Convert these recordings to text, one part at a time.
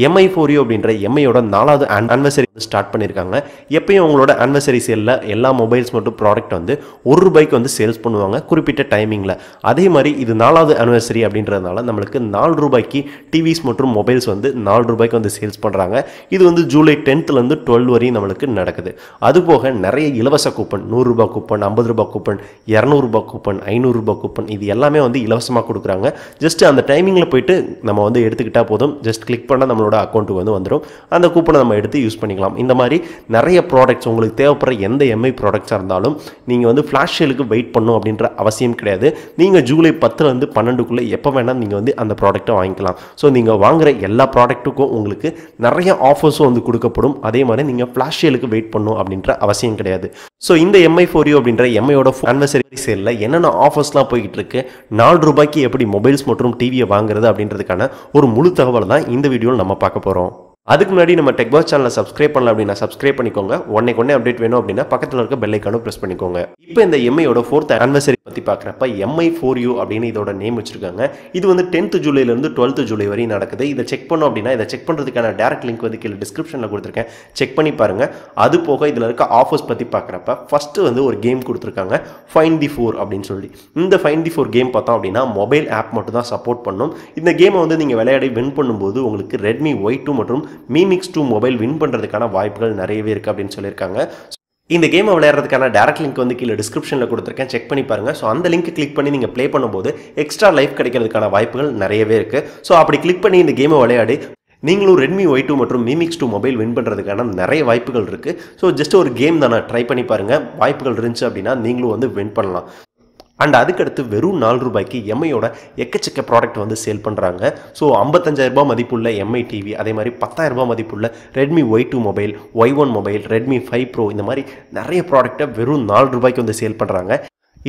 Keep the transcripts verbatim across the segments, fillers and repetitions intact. M I four U அப்படின்ற M I யோட நாலாவது anniversary வந்து ஸ்டார்ட் பண்ணிருக்காங்க. எப்பயும் அவங்களோட anniversary sale-ல எல்லா mobiles மற்றும் product வந்து ஒரு பைக் வந்து சேல்ஸ் பண்ணுவாங்க குறிப்பிட்ட டைமிங்ல. அதே மாதிரி இது நாலாவது anniversary அப்படின்றதனால நமக்கு நான்கு ரூபாய்க்கு T Vs மற்றும் mobiles வந்து நான்கு ரூபாய்க்கு வந்து சேல்ஸ் பண்றாங்க. இது வந்து ஜூலை பத்தொன்பது ல இருந்து பன்னிரண்டு வரை நமக்கு நடக்குது. அதுபோக நிறைய இலவச கூப்பன் நூறு ரூபாய் கூப்பன் ஐம்பது ரூபாய் கூப்பன் இருநூறு ரூபாய் கூப்பன் ஐநூறு ரூபாய் கூப்பன் இது எல்லாமே வந்து இலவசமா கொடுக்கறாங்க. ஜஸ்ட் அந்த டைமிங்ல போய்ட்டு நம்ம வந்து எடுத்துக்கிட்டா போதும். ஜஸ்ட் click பண்ணா நம்ம Account அக்கவுண்ட் வந்து வந்துரும் அந்த கூப்பனை நம்ம எடுத்து யூஸ் பண்ணிக்கலாம் இந்த மாதிரி நிறைய ப்ராடக்ட்ஸ் உங்களுக்கு தேவைப்படுற எந்த M I ப்ராடக்ட்ஸா இருந்தாலும் நீங்க வந்து ஃபிளாஷ் சேலுக்கு வெயிட் பண்ணனும் அப்படிங்கற அவசியம் கிடையாது நீங்க ஜூலை பத்து ல இருந்து பன்னிரண்டு குள்ள எப்ப வேணா நீங்க வந்து அந்த ப்ராடக்ட்டை வாங்கிக்கலாம் சோ நீங்க வாங்குற எல்லா ப்ராடக்ட்டுக்கும் உங்களுக்கு நிறைய ஆஃபர்ஸ் வந்து கொடுக்கப்படும் அதே மாதிரி நீங்க ஃபிளாஷ் சேலுக்கு வெயிட் பண்ணனும் அப்படிங்கற அவசியம் கிடையாது சோ இந்த M I four U அப்படிங்கற M I யோட anniversary sale ல என்னென்ன ஆஃபர்ஸ்லாம் போயிட்டு இருக்கு நான்கு ரூபாய்க்கு எப்படி மொபைல்ஸ் மற்றும் டிவியை வாங்குறது அப்படிங்கிறதுக்கான ஒரு முழு தகவல் தான் இந்த வீடியோல நம்ம பார்க்க போறோம் அதுக்கு முன்னாடி நம்ம டெக் பாஸ் சேனலை சப்ஸ்கிரைப் பண்ணலாம் அப்படினா சப்ஸ்கிரைப் பண்ணிக்கோங்க ஒண்ணே கொண்ணே அப்டேட் வேணும் அப்படினா பக்கத்துல இருக்க பெல் ஐகானை பிரஸ் பண்ணிக்கோங்க இப்போ இந்த M I யோட நான்கு anniversary பத்தி பார்க்கறப்ப M I four U அப்படின இதோட நேம் வச்சிருக்காங்க இது வந்து பன்னிரண்டாம் ஜூலை ல இருந்து பன்னிரண்டாம் ஜூலை வரை நடக்குது இத செக் பண்ணனும் அப்படினா இத செக் பண்றதுக்கான டைரக்ட் லிங்க் வந்து கீழ டிஸ்கிரிப்ஷன்ல கொடுத்திருக்கேன் செக் பண்ணி பாருங்க அது போக இதுல இருக்க ஆஃபர்ஸ் பத்தி பார்க்கறப்ப ஃபர்ஸ்ட் வந்து ஒரு கேம் கொடுத்திருக்காங்க ஃபைண்ட் தி நான்கு அப்படினு சொல்லி இந்த ஃபைண்ட் தி நான்கு கேம் பார்த்தா அப்படினா மொபைல் ஆப் மட்டும் தான் சப்போர்ட் பண்ணும் இந்த கேமை வந்து நீங்க விளையாடி வின் பண்ணும்போது உங்களுக்கு ரெட்மி ஒய் டூ மற்றும் Mi Mix two mobile win பண்றதுக்கான வாய்ப்புகள் நிறையவே இருக்கு அப்படினு சொல்லிருக்காங்க இந்த கேம் விளையாடுறதுக்கான டைரக்ட் லிங்க் வந்து கீழ டிஸ்கிரிப்ஷன்ல கொடுத்திருக்கேன் செக் பண்ணி பாருங்க சோ அந்த லிங்க் கிளிக் பண்ணி நீங்க ப்ளே பண்ணும்போது எக்ஸ்ட்ரா லைஃப் கிடைக்கிறதுக்கான வாய்ப்புகள் நிறையவே இருக்கு சோ அப்படி கிளிக் பண்ணி இந்த கேமை விளையாடி நீங்களும் ரெட்மி ஒய் டூ மற்றும் Mi Mix two mobile win பண்றதுக்கான நிறைய வாய்ப்புகள் இருக்கு சோ ஜஸ்ட் ஒரு கேம் தான ட்ரை பண்ணி பாருங்க வாய்ப்புகள் இருந்துச்சு அப்படினா நீங்களும் வந்து வின் பண்ணலாம் And அதுக்கடுத்து வெறும் நான்கு ரூபாய்க்கு M I யோட எக்கச்சக்க ப்ராடக்ட் வந்து சேல் பண்றாங்க சோ ஐம்பத்தையாயிரம் ரூபாய் மதிப்புள்ள M I டிவி அதே மாதிரி பத்தாயிரம் ரூபாய் மதிப்புள்ள Redmi Y two mobile Y one mobile Redmi five pro இந்த மாதிரி நிறைய ப்ராடக்ட்ட வெறும் நான்கு ரூபாய்க்கு வந்து சேல் பண்றாங்க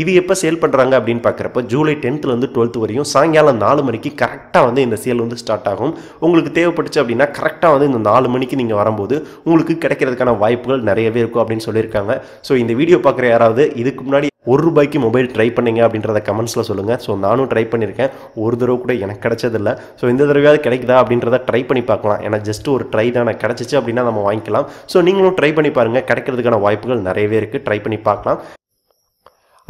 இது எப்ப சேல் பண்றாங்க அப்படிን பார்க்கறப்ப ஜூலை பத்து ல இருந்து பன்னிரண்டு வரையும் சாயங்காலம் நாலு மணிக்கு கரெக்ட்டா வந்து இந்த சேல் வந்து ஸ்டார்ட் ஆகும் உங்களுக்கு தேவைப்பட்டுச்சு அப்படினா கரெக்ட்டா வந்து இந்த நாலு மணிக்கு நீங்க வரும்போது உங்களுக்கு கிடைக்கிறதுக்கான வாய்ப்புகள் நிறையவே இருக்கும் அப்படினு சொல்லிருக்காங்க சோ இந்த வீடியோ பார்க்குற யாராவது இதுக்கு முன்னாடி ஒரு ரூபாய்க்கு மொபைல் ட்ரை பண்ணீங்க அப்படின்றத கமெண்ட்ஸ்ல சொல்லுங்க சோ நானும் ட்ரை பண்ணிருக்கேன் ஒரு தடவை கூட எனக்கு கிடைச்சது இல்ல சோ இந்த தடவையாவது கிடைக்குதா அப்படின்றத ட்ரை பண்ணி பார்க்கலாம் ஏனா ஜஸ்ட் ஒரு ட்ரை தான கிடைச்சிச்சு அப்படினா நம்ம வாங்கிக்கலாம் சோ நீங்களும் ட்ரை பண்ணி பாருங்க கிடைக்கிறதுக்கான வாய்ப்புகள் நிறையவே இருக்கு ட்ரை பண்ணி பார்க்கலாம்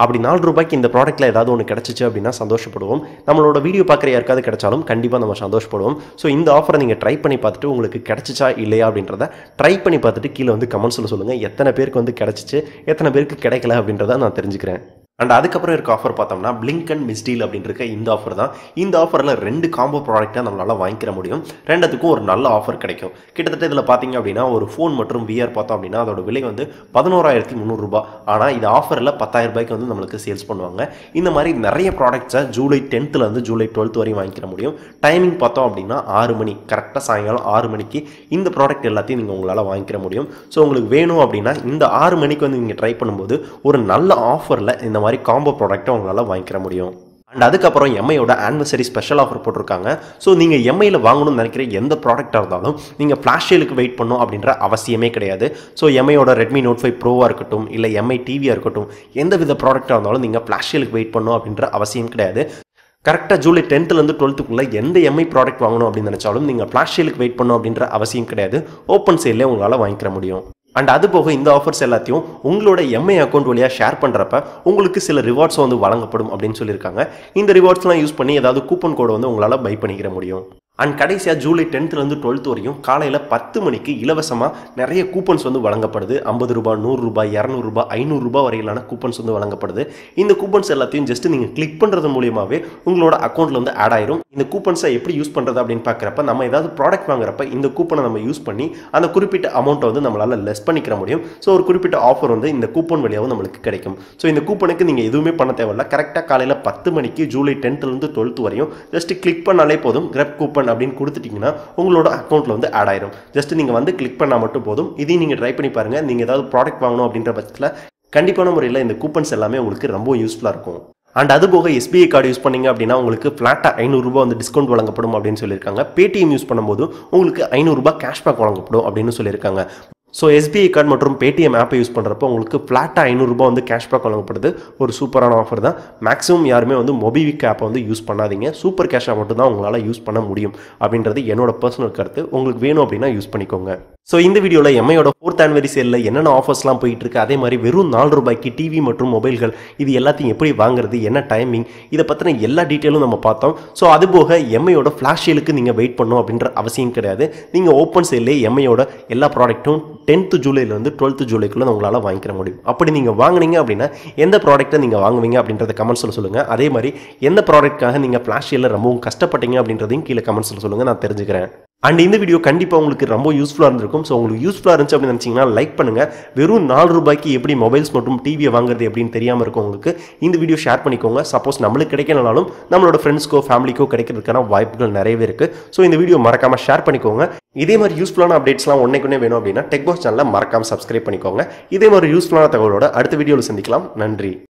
அப்படி நான்கு ரூபாய்க்கு இந்த ப்ராடக்ட்ல ஏதாவது ஒன்னு கிடைச்சிச்சு அப்படினா சந்தோஷப்படுவோம் நம்மளோட வீடியோ பார்க்குற யாருக்காவது கிடைச்சாலும் கண்டிப்பா நம்ம சந்தோஷப்படுவோம் சோ இந்த ஆஃபரை நீங்க ட்ரை பண்ணி பார்த்துட்டு உங்களுக்கு கிடைச்சிச்சா இல்லையா அப்படின்றத ட்ரை பண்ணி பார்த்துட்டு கீழ வந்து கமெண்ட்ஸ்ல சொல்லுங்க எத்தனை பேருக்கு வந்து கிடைச்சிச்சு எத்தனை பேருக்கு கிடைக்கல அப்படின்றத நான் தெரிஞ்சுக்கிறேன் அண்ட் அதுக்கு அப்புறம் இருக்க ஆஃபர் பார்த்தோம்னா Blink and Misdeal அப்படிங்கற இந்த ஆஃபர் தான் இந்த ஆஃபர்ல ரெண்டு காம்போ ப்ராடக்ட்டா நம்மளால வாங்கிக்கிற முடியும் ரெண்டுத்துக்கும் ஒரு நல்ல ஆஃபர் கிடைக்கும் கிட்டத்தட்ட இதல பாத்தீங்க அப்படினா ஒரு ஃபோன் மற்றும் V R பார்த்தோம் அப்படினா அதோட விலை வந்து பதினோராயிரத்து முந்நூறு ரூபாய் ஆனா இந்த ஆஃபர்ல பத்தாயிரம் ரூபாய்க்கு வந்து நமக்கு சேல்ஸ் பண்ணுவாங்க இந்த மாதிரி நிறைய ப்ராடக்ட்ஸ் ஜூலை பத்து ல இருந்து ஜூலை பன்னிரண்டு வரை வாங்கிக்கிற முடியும் டைமிங் பார்த்தோம் அப்படினா ஆறு மணி கரெக்ட்டா சாயங்காலம் ஆறு மணிக்கு இந்த ப்ராடக்ட் எல்லாத்தையும் நீங்க உங்களால வாங்கிக்கிற முடியும் சோ உங்களுக்கு வேணும் அப்படினா இந்த ஆறு மணிக்கு வந்து நீங்க ட்ரை பண்ணும்போது ஒரு நல்ல ஆஃபர்ல இந்த மாதிரி காம்போ ப்ராடக்ட் உங்களால வாங்கிக்கிற முடியும் அண்ட் அதுக்கு அப்புறம் M I யோட anniversary ஸ்பெஷல் ஆஃபர் போட்டுருக்காங்க சோ நீங்க M I ல வாங்கணும்னு நினைக்கிற எந்த ப்ராடக்ட்டா இருந்தாலும் நீங்க ஃபிளாஷ் சேலுக்கு வெயிட் பண்ணனும் அப்படிங்கற அவசியமே கிடையாது சோ M I யோட ரெட்மி நோட் ஃபைவ் ப்ரோவா இருக்கட்டும் இல்ல M I டிவியா இருக்கட்டும் எந்த வித ப்ராடக்ட்டா இருந்தாலும் நீங்க ஃபிளாஷ் சேலுக்கு வெயிட் பண்ணனும் அப்படிங்கற அவசியம் கிடையாது கரெக்ட்டா ஜூலை பத்து ல இருந்து பன்னிரண்டு குள்ள எந்த M I ப்ராடக்ட் வாங்கணும் அப்படி நினைச்சாலும் நீங்க ஃபிளாஷ் சேலுக்கு வெயிட் பண்ணனும் அப்படிங்கற அவசியம் கிடையாது ஓபன் சேல்ல உங்களால வாங்கிக்கிற முடியும் அண்ட் அது போக இந்த ஆஃபர்ஸ் எல்லாத்தையும் உங்களோட M I அக்கவுண்ட் வழியா ஷேர் பண்றப்ப உங்களுக்கு சில ரிவார்ட்ஸ் வந்து வழங்கப்படும் அப்படினு சொல்லிருக்காங்க இந்த ரிவார்ட்ஸ்லாம் யூஸ் பண்ணி ஏதாவது கூப்பன் கோட் வந்து உங்களால பை பண்ணிக்கிற முடியும் அண்ட் கடைசியா ஜூலை பத்து ல இருந்து பன்னிரண்டு வரையும் காலையில பத்து மணிக்கு இலவசமா நிறைய கூப்பன்ஸ் வந்து வழங்கப்படுது ஐம்பது ரூபாய் நூறு ரூபாய் இருநூறு ரூபாய் ஐநூறு ரூபாய் வரையிலான கூப்பன்ஸ் வந்து வழங்கப்படுது இந்த கூப்பன்ஸ் எல்லாத்தையும் ஜஸ்ட் நீங்க கிளிக் பண்றது மூலமாவே உங்களோட அக்கவுண்ட்ல வந்து ஆட் ஆயிடும் இந்த கூப்பன்ஸை எப்படி யூஸ் பண்றது அப்படினு பார்க்கறப்ப நம்ம ஏதாவது ப்ராடக்ட் வாங்குறப்ப இந்த கூப்பனை நம்ம யூஸ் பண்ணி அந்த குறிப்பிட்ட அமௌண்ட்டை வந்து நம்மளால லெஸ் பண்ணிக்கிற முடியும் சோ ஒரு குறிப்பிட்ட ஆஃபர் வந்து இந்த கூப்பன் வழியாவே நமக்கு கிடைக்கும் சோ இந்த கூப்பனுக்கு நீங்க எதுவுமே பண்ண தேவையில்ல கரெக்ட்டா காலையில பத்து மணிக்கு ஜூலை பத்து ல இருந்து பன்னிரண்டு வரையும் ஜஸ்ட் கிளிக் பண்ணாலே போதும் கிராப் கூப்பன் அப்படினு கொடுத்துட்டீங்கன்னா உங்களோட அக்கவுண்ட்ல வந்து ஆட் ஆயிடும் ஜஸ்ட் நீங்க வந்து கிளிக் பண்ணா மட்டும் போதும் இதை நீங்க ட்ரை பண்ணி பாருங்க நீங்க ஏதாவது ப்ராடக்ட் வாங்கணும் அப்படிங்கற பட்சத்துல கண்டிப்பான முறையில் இந்த கூப்பன்ஸ் எல்லாமே உங்களுக்கு ரொம்ப யூஸ்ஃபுல்லா இருக்கும் அண்ட் அது போக S B I card use பண்ணீங்க அப்படினா உங்களுக்கு ஃபிளாட்டா ஐநூறு ரூபாய் வந்து டிஸ்கவுண்ட் வழங்கப்படும் அப்படினு சொல்லிருக்காங்க Paytm யூஸ் பண்ணும்போது உங்களுக்கு ஐநூறு ரூபாய் கேஷ்பேக் வழங்கப்படும் அப்படினு சொல்லிருக்காங்க So S B I card மற்றும் Paytm app யூஸ் பண்றப்ப உங்களுக்கு flat five hundred ரூபாய் வந்து cashback வழங்கப்படுது ஒரு சூப்பரான ஆஃபர் தான் maximum யாருமே வந்து MobiWik app வந்து யூஸ் பண்ணாதீங்க சூப்பர் கேஷா மட்டும் தான் உங்களால யூஸ் பண்ண முடியும் அப்படின்றது என்னோட personal கருத்து உங்களுக்கு வேணும் அப்படினா யூஸ் பண்ணிக்கோங்க சோ இந்த வீடியோல M I ஓட fourth anniversary sale என்னென்ன ஆஃபர்ஸ்லாம் போயிட்டு இருக்கு அதே மாதிரி வெறும் four ரூபாய்க்கு டிவி மற்றும் மொபைல்கள் இது எல்லாத்தையும் எப்படி வாங்குறது என்ன டைமிங் இத பத்தின எல்லா டீடைலும் நம்ம பார்த்தோம் சோ அதுபோக M I ஓட flash sale-க்கு நீங்க வெயிட் பண்ணனும் அப்படிங்கற அவசியம் கிடையாது நீங்க open sale-ல M I ஓட எல்லா ப்ராடக்ட்டும் tenth of July la twelfth of July ku ungalaala vaangikira mudiyum appadi neenga vaanguninga appadina endha product neenga vaanguvinga abindratha comments la solunga adhe mari endha product kaga neenga flash sale la rombavum kashtapatteenga abindradhayum keela comments la solunga na therinjikiren and in the video kandipa ungalku romba useful ah irundhukum so ungalku useful ah irundhuchu appo nenichina like pannunga verum four rupayku eppadi mobiles mattum tv vaanguradhu epdin theriyama irukum ungalku indha video share pannikonga suppose namaluk kedaikanalum nammoda friends ko family ko kedaikiradhukana vaayippugal neraiye irukku so indha video marakama share pannikonga idhe mari useful ana updates la onnekkone venum appadina Tech Boss channel la marakama subscribe pannikonga idhe mari useful ana thagaloda adutha video la sendikalam nandri